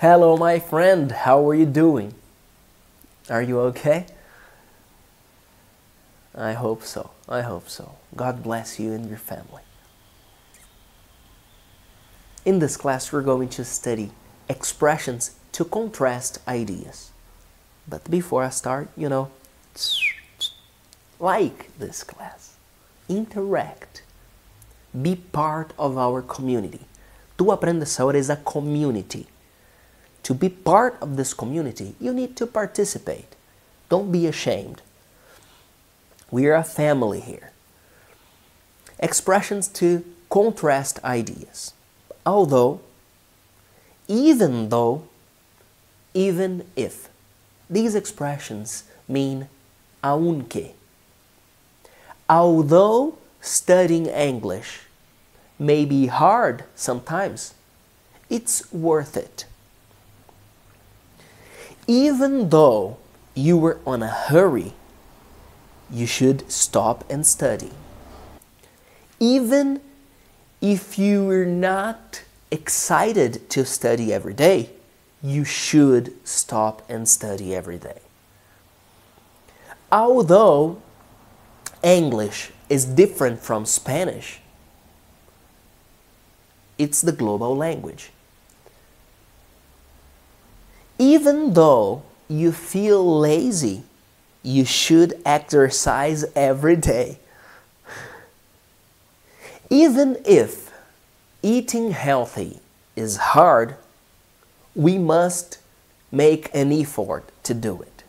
Hello, my friend. How are you doing? Are you okay? I hope so. I hope so. God bless you and your family. In this class, we're going to study expressions to contrast ideas. But before I start, you know, like this class, interact, be part of our community. Tú Aprendes Ahora is a community. To be part of this community, you need to participate. Don't be ashamed. We are a family here. Expressions to contrast ideas. Although, even though, even if. These expressions mean aunque. Although studying English may be hard sometimes, it's worth it. Even though you were on a hurry, you should stop and study. Even if you were not excited to study every day, you should stop and study every day. Although English is different from Spanish, it's the global language. Even though you feel lazy, you should exercise every day. Even if eating healthy is hard, we must make an effort to do it.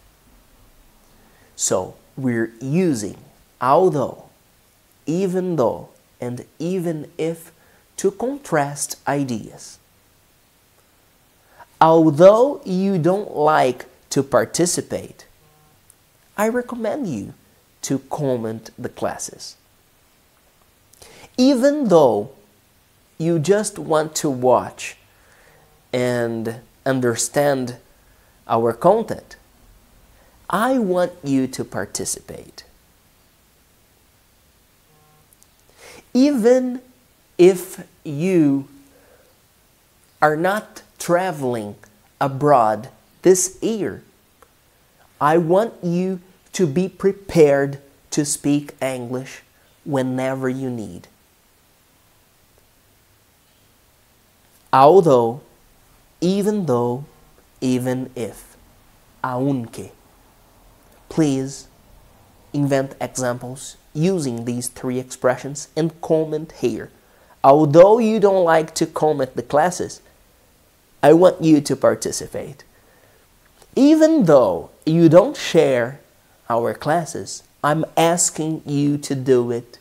So we're using although, even though, and even if to contrast ideas. Although you don't like to participate, I recommend you to comment the classes. Even though you just want to watch and understand our content, I want you to participate. Even if you are not traveling abroad this year, I want you to be prepared to speak English whenever you need. Although, even though, even if, aunque. Please invent examples using these three expressions and comment here. Although you don't like to comment the classes, I want you to participate. Even though you don't share our classes, I'm asking you to do it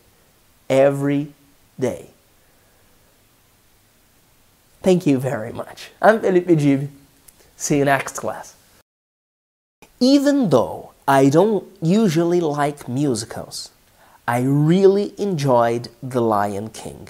every day. Thank you very much. I'm Felipe Gibi. See you next class. Even though I don't usually like musicals, I really enjoyed The Lion King.